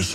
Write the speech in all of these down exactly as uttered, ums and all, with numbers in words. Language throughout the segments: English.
It's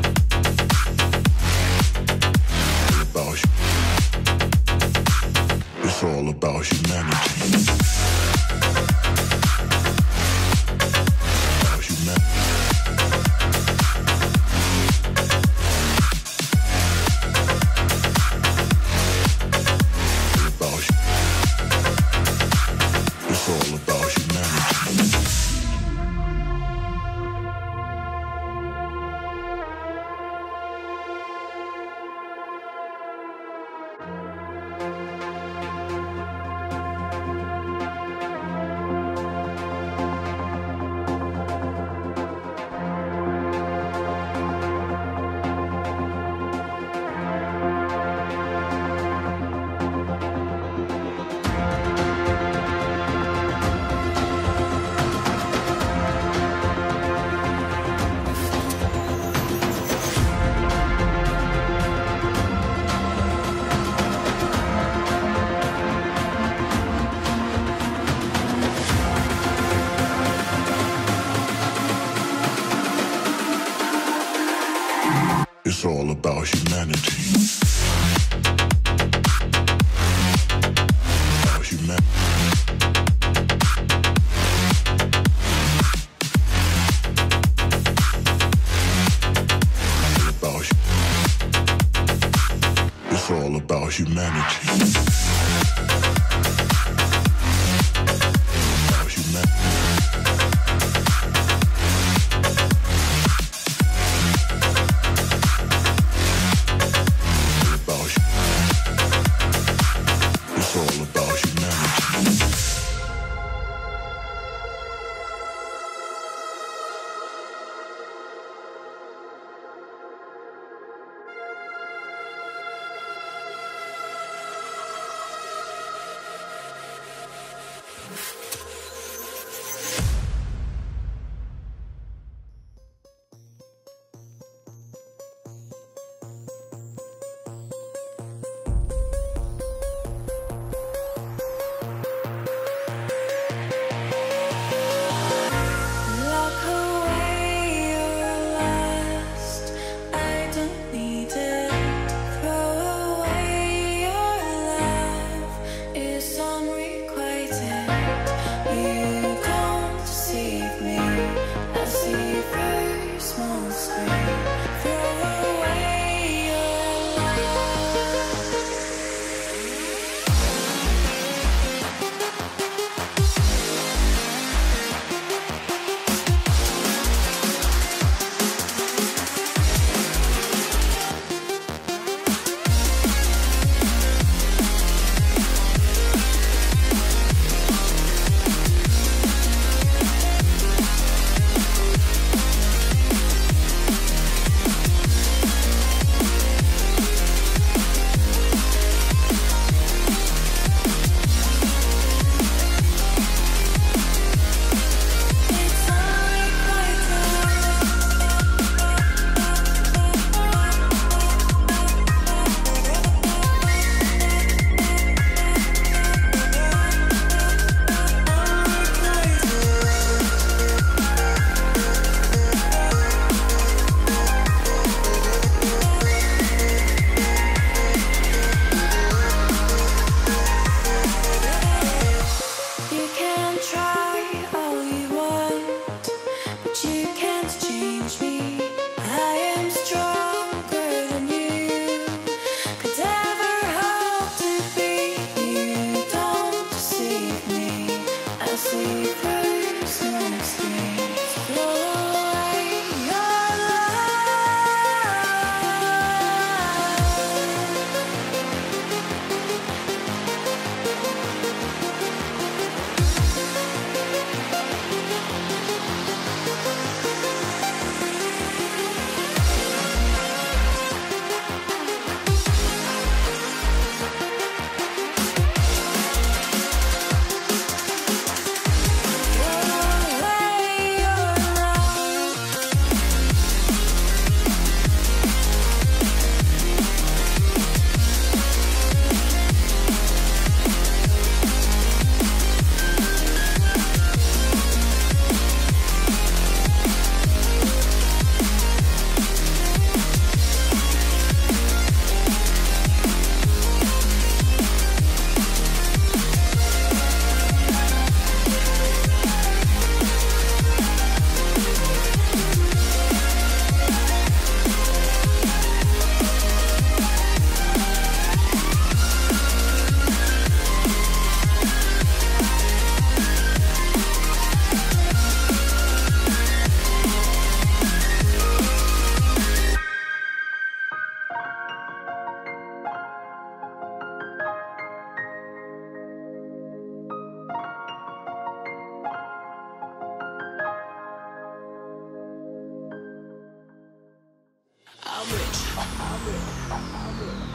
About humanity. It's all about humanity. It's all about humanity. About humanity. About humanity. It's all about humanity.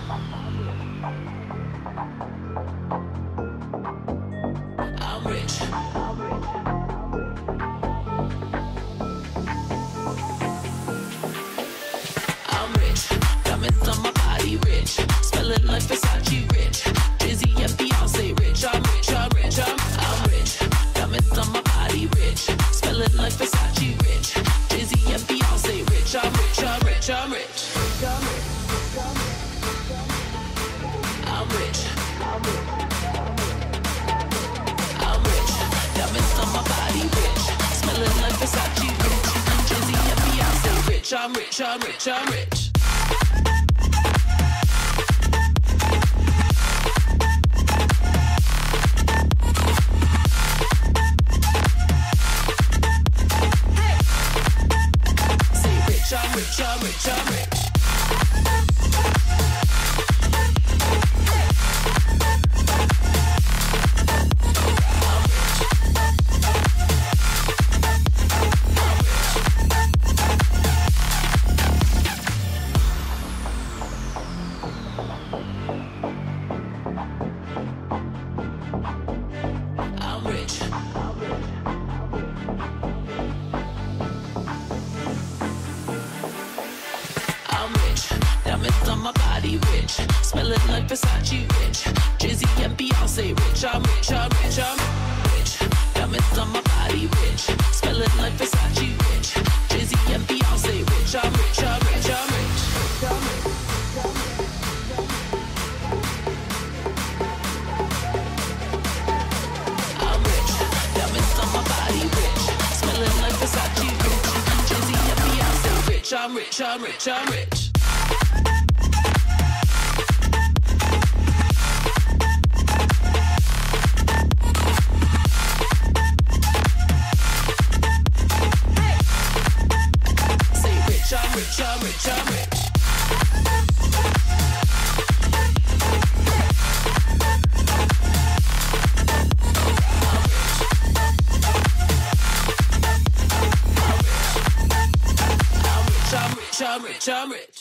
I'm rich. I'm rich. I'm rich. Diamonds on my body, rich. Smelling like Versace, rich. Dizzy and Beyonce, rich. I'm rich. I'm rich. I'm, I'm rich. Diamonds on my body, rich. Smelling like Versace, rich. Dizzy and Beyonce, rich. I'm rich. I'm rich. I'm rich. I'm rich. I'm rich. I'm rich. Diamonds on my body, rich. Smelling like Versace, rich. Jersey and Beyonce, rich. I'm rich. I'm rich. I'm rich. Say rich. I'm rich. I'm rich. I'm rich. I'm rich. I'm rich. I'm rich. Diamonds on my body, rich. Smelling like Versace, rich. Jizzy and Beyonce, rich. I'm rich. I'm rich. I'm rich. Diamonds on my body, rich. Smelling like Versace, rich. Jizzy and Beyonce, rich. I'm rich. I'm rich. I'm rich. I'm rich. I'm rich, I'm rich, I'm rich. Hey. Say rich, I'm rich, I'm rich, I'm rich. I'm rich, I'm rich.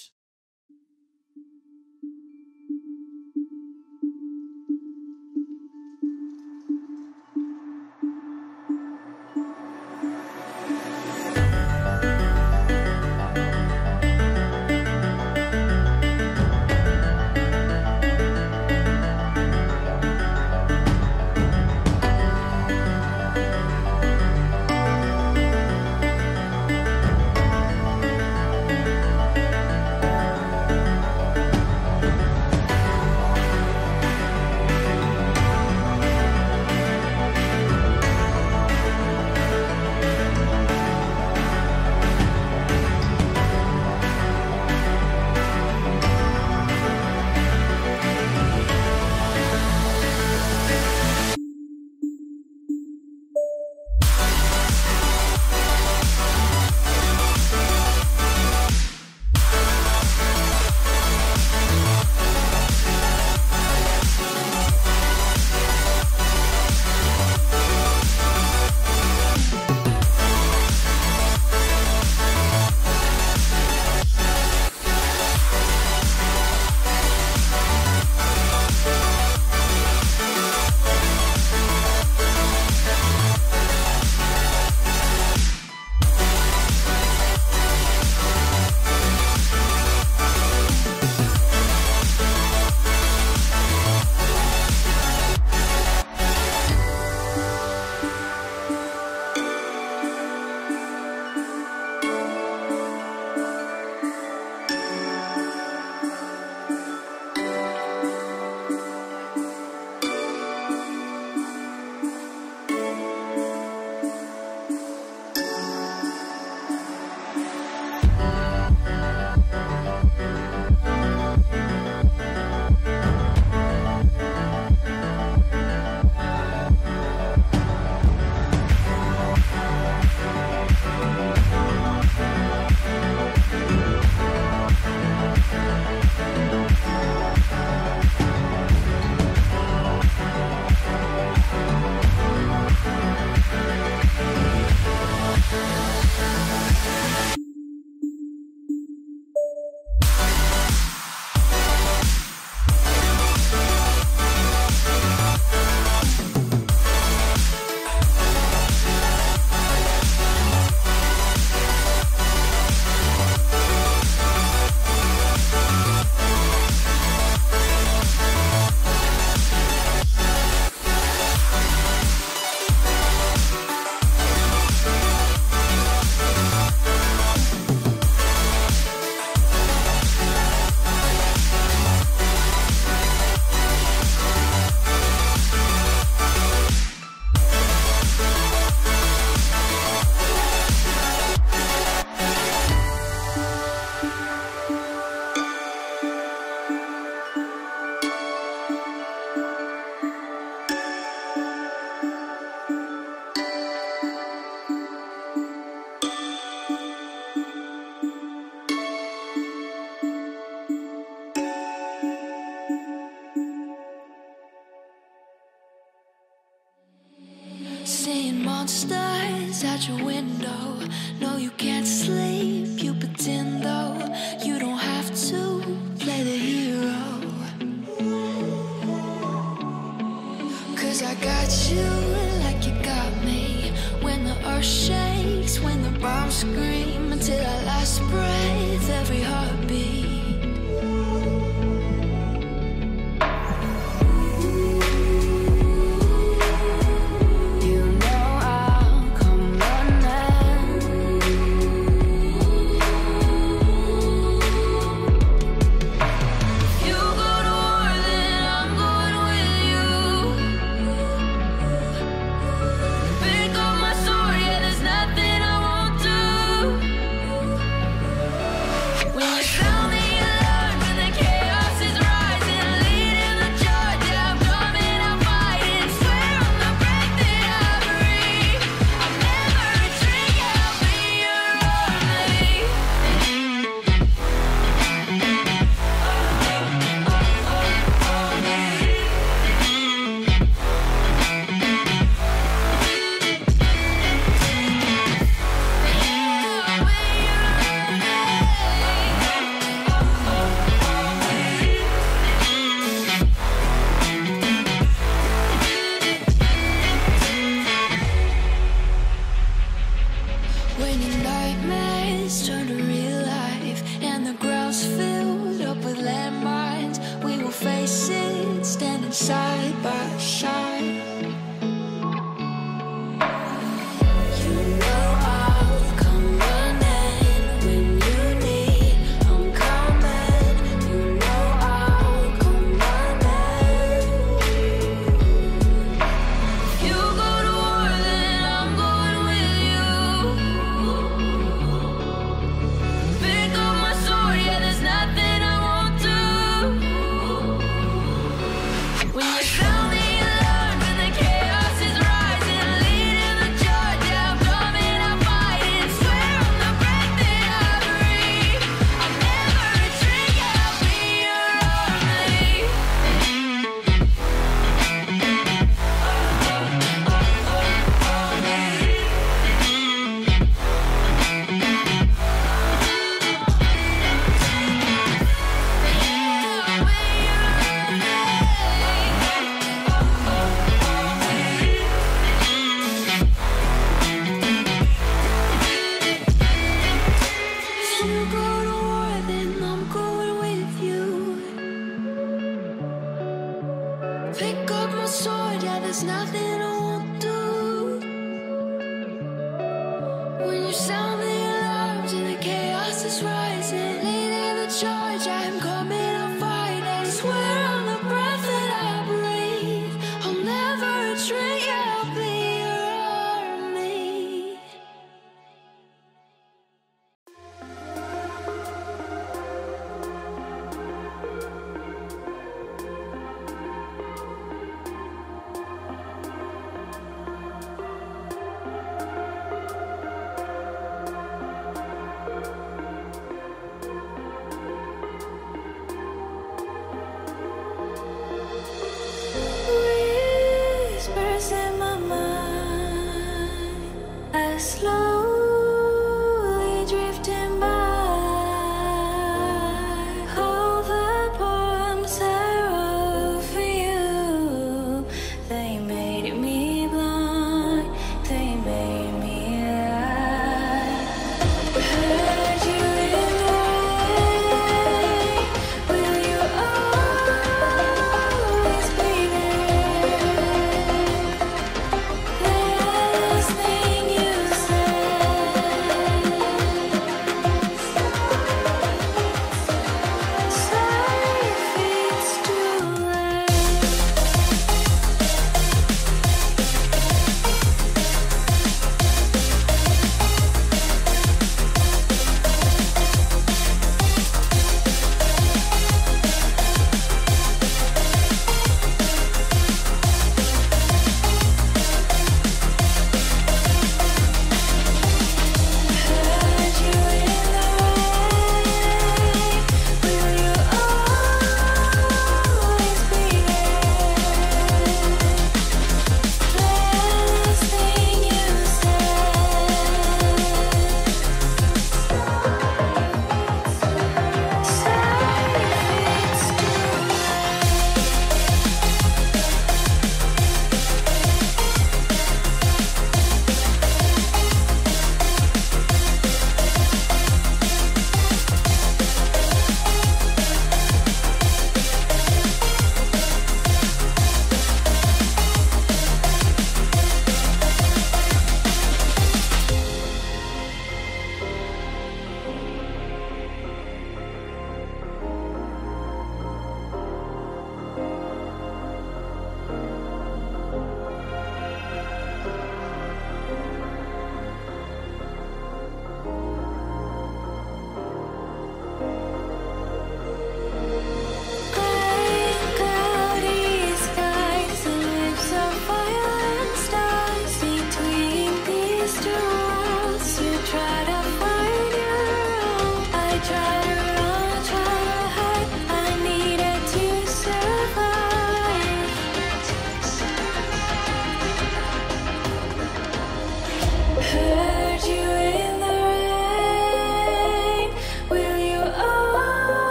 your window. No,